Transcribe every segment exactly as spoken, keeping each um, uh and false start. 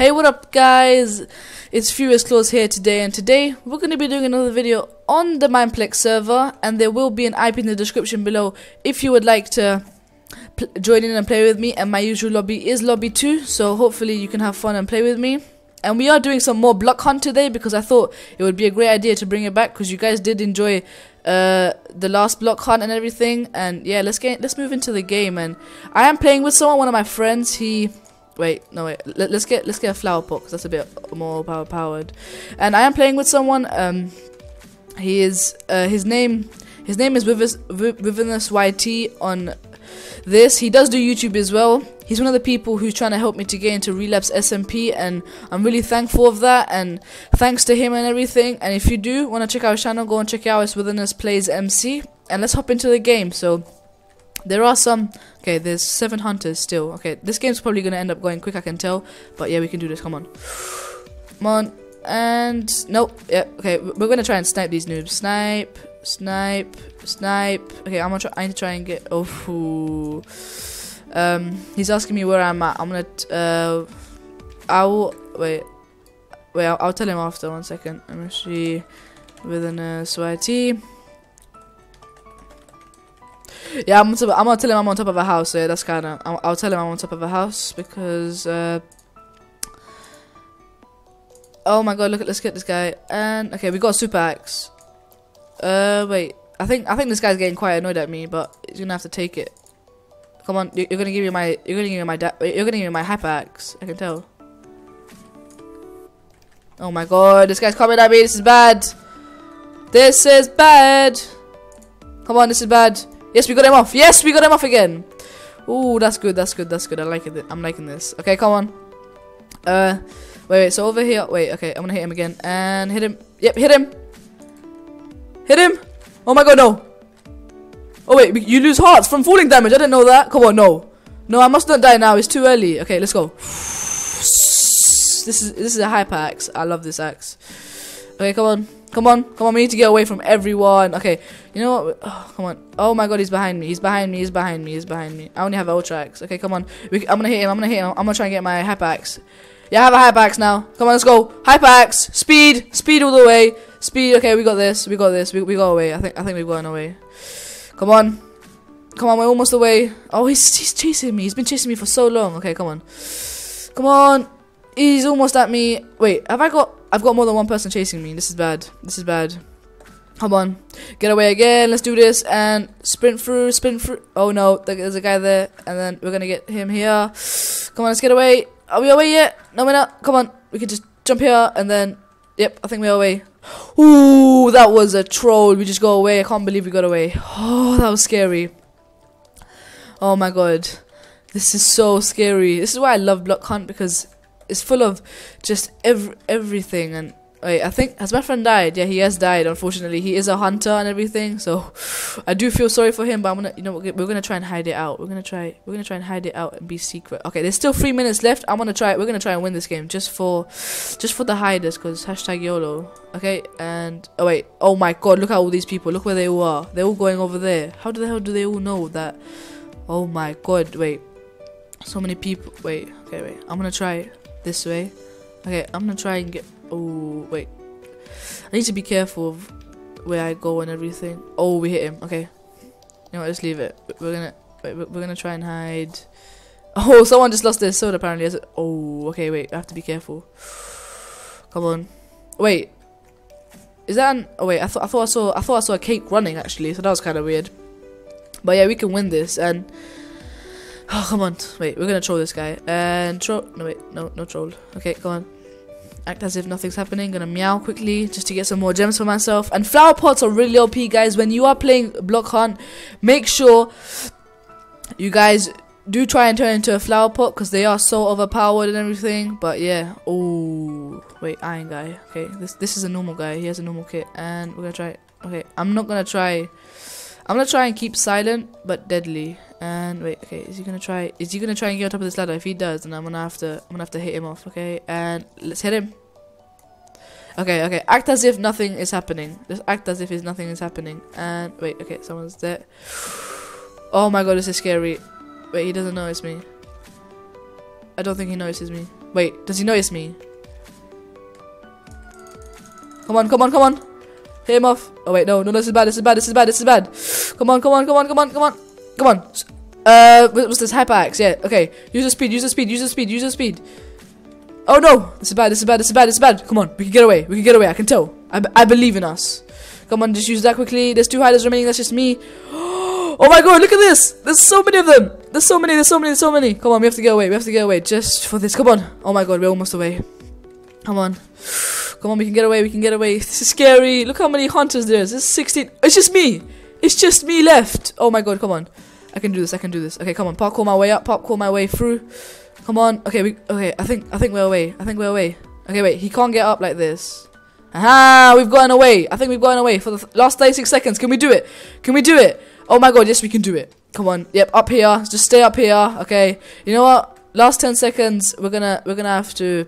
Hey, what up guys, it's FuriousClaws here today, and today we're going to be doing another video on the Mineplex server, and there will be an I P in the description below if you would like to join in and play with me. And my usual lobby is lobby two, so hopefully you can have fun and play with me. And we are doing some more Block Hunt today because I thought it would be a great idea to bring it back because you guys did enjoy uh, the last Block Hunt and everything. And yeah, let's get let's move into the game. And I am playing with someone, one of my friends. He... Wait, no wait. Let, let's get let's get a flower pot because that's a bit more power powered. And I am playing with someone. Um, he is uh, his name. His name is within us Y T on this. He does do YouTube as well. He's one of the people who's trying to help me to get into Relapse S M P, and I'm really thankful of that. And thanks to him and everything. And if you do want to check out his channel, go and check out his Within Us Plays M C. And let's hop into the game. So. There are some... Okay, there's seven hunters still. Okay, this game's probably going to end up going quick, I can tell. But yeah, we can do this. Come on. Come on. And... Nope. Yeah, okay, we're going to try and snipe these noobs. Snipe. Snipe. Snipe. Okay, I'm going to try... I need to try and get... Oh. Um, he's asking me where I'm at. I'm going to... Uh, I will... Wait. Wait, I'll, I'll tell him after. One second. I'm actually... Within a S W I T. Yeah, I'm gonna, I'm gonna tell him I'm on top of a house. Yeah, that's kind of... I'll, I'll tell him I'm on top of a house because... Uh, oh my god! Look at... Let's get this guy. And okay, we got a super axe. Uh, wait. I think I think this guy's getting quite annoyed at me, but he's gonna have to take it. Come on! You're, you're gonna give me my... You're gonna give me my... Da you're gonna give me my hyper axe. I can tell. Oh my god! This guy's coming at me. This is bad. This is bad. Come on! This is bad. Yes, we got him off. Yes, we got him off again. Ooh, that's good. That's good. That's good. I like it. I'm liking this. Okay, come on. Uh, wait, wait. So over here. Wait, okay. I'm gonna hit him again. And hit him. Yep, hit him. Hit him. Oh my god, no. Oh, wait. You lose hearts from falling damage. I didn't know that. Come on, no. No, I must not die now. It's too early. Okay, let's go. This is this is a hyper axe. I love this axe. Okay, come on. Come on, come on, we need to get away from everyone. Okay, you know what? Oh, come on. Oh my god, he's behind me. He's behind me, he's behind me, he's behind me. I only have an ultra axe. Okay, come on. We, I'm gonna hit him, I'm gonna hit him. I'm gonna try and get my hyper axe. Yeah, I have a hyper axe now. Come on, let's go. Hyper axe. Speed. Speed all the way. Speed. Okay, we got this. We got this. We, we got away. I think I think we've gotten away. Come on. Come on, we're almost away. Oh, he's, he's chasing me. He's been chasing me for so long. Okay, come on. Come on. He's almost at me. Wait, have I got... I've got more than one person chasing me. This is bad. This is bad. Come on. Get away again. Let's do this. And sprint through. Sprint through. Oh, no. There's a guy there. And then we're going to get him here. Come on. Let's get away. Are we away yet? No, we're not. Come on. We can just jump here. And then... Yep. I think we're away. Ooh. That was a troll. We just got away. I can't believe we got away. Oh, that was scary. Oh, my God. This is so scary. This is why I love Block Hunt, because... It's full of just every everything. And wait, I think... Has my friend died? Yeah, he has died, unfortunately. He is a hunter and everything, so I do feel sorry for him. But I'm gonna... You know, we're gonna try and hide it out. We're gonna try... We're gonna try and hide it out and be secret. Okay, there's still three minutes left. I'm gonna try... We're gonna try and win this game just for... Just for the hiders, because hashtag YOLO. Okay, and... Oh, wait. Oh, my God. Look at all these people. Look where they all are. They're all going over there. How the hell do they all know that? Oh, my God. Wait. So many people. Wait. Okay, wait. I'm gonna try... it. This way. Okay, I'm gonna try and get... Oh, wait. I need to be careful of where I go and everything. Oh, we hit him. Okay. You know what, just leave it. We're gonna... Wait, we're gonna try and hide... Oh, someone just lost their sword, apparently. Oh, okay, wait. I have to be careful. Come on. Wait. Is that an... Oh, wait. I, th I thought I saw... I thought I saw a cake running, actually. So that was kind of weird. But yeah, we can win this. And... Oh, come on. Wait, we're gonna troll this guy. And troll... No, wait. No, no troll. Okay, go on. Act as if nothing's happening. Gonna meow quickly just to get some more gems for myself. And flower pots are really O P, guys. When you are playing Block Hunt, make sure you guys do try and turn into a flower pot, because they are so overpowered and everything. But yeah. Oh, wait. Iron guy. Okay, this this is a normal guy. He has a normal kit. And we're gonna try... Okay, I'm not gonna try... I'm gonna try and keep silent, but deadly. And wait, okay, is he gonna try? Is he gonna try and get on top of this ladder? If he does, then I'm gonna have to, I'm gonna have to hit him off. Okay, and let's hit him. Okay, okay, act as if nothing is happening. Just act as if nothing is happening. And wait, okay, someone's there. Oh my god, this is scary. Wait, he doesn't notice me. I don't think he notices me. Wait, does he notice me? Come on, come on, come on. Hit him off. Oh wait, no, no, this is bad, this is bad, this is bad, this is bad. Come on, come on, come on, come on, come on. Come on. Uh, what's this? Hyper axe, yeah, okay. Use the speed, use the speed, use the speed, use the speed. Oh no, this is bad, this is bad, this is bad, this is bad. Come on, we can get away, we can get away, I can tell. I, I believe in us. Come on, just use that quickly. There's two hiders remaining, that's just me. Oh my god, look at this! There's so many of them! There's so many, there's so many, there's so many! Come on, we have to get away, we have to get away, just for this, come on! Oh my god, we're almost away. Come on. Come on, we can get away, we can get away. This is scary, look how many hunters there is. This is sixteen, it's just me! It's just me left! Oh my god, come on. I can do this, I can do this. Okay, come on, parkour my way up, parkour my way through. Come on, okay, we, okay, I think, I think we're away, I think we're away. Okay, wait, he can't get up like this. Aha, we've gotten away, I think we've gotten away for the th last thirty-six seconds, can we do it? Can we do it? Oh my god, yes, we can do it. Come on. Yep, up here. Just stay up here. Okay. You know what? Last ten seconds, we're gonna we're gonna have to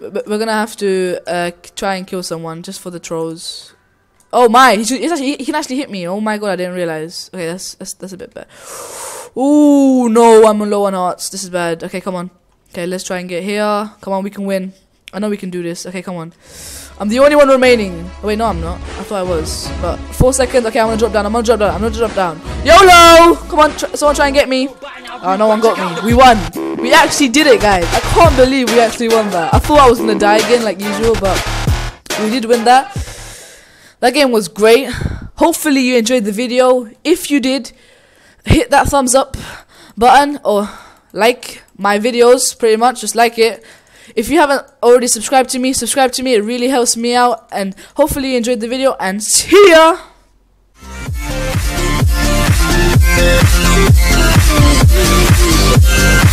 we're gonna have to uh, try and kill someone just for the trolls. Oh my, he's, he's actually, he can actually hit me. Oh my god, I didn't realize. Okay, that's that's that's a bit bad. Ooh, no, I'm low on hearts. This is bad. Okay, come on. Okay, let's try and get here. Come on, we can win. I know we can do this. Okay, come on. I'm the only one remaining. Oh, wait, no, I'm not. I thought I was. But four seconds. Okay, I'm gonna drop down. I'm gonna drop down. I'm gonna drop down. YOLO! Come on, tr someone try and get me. Oh, no one got me. We won. We actually did it, guys. I can't believe we actually won that. I thought I was gonna die again like usual, but we did win that. That game was great. Hopefully you enjoyed the video. If you did, hit that thumbs up button or like my videos pretty much. Just like it. If you haven't already subscribed to me, subscribe to me. It really helps me out. And hopefully you enjoyed the video. And see ya!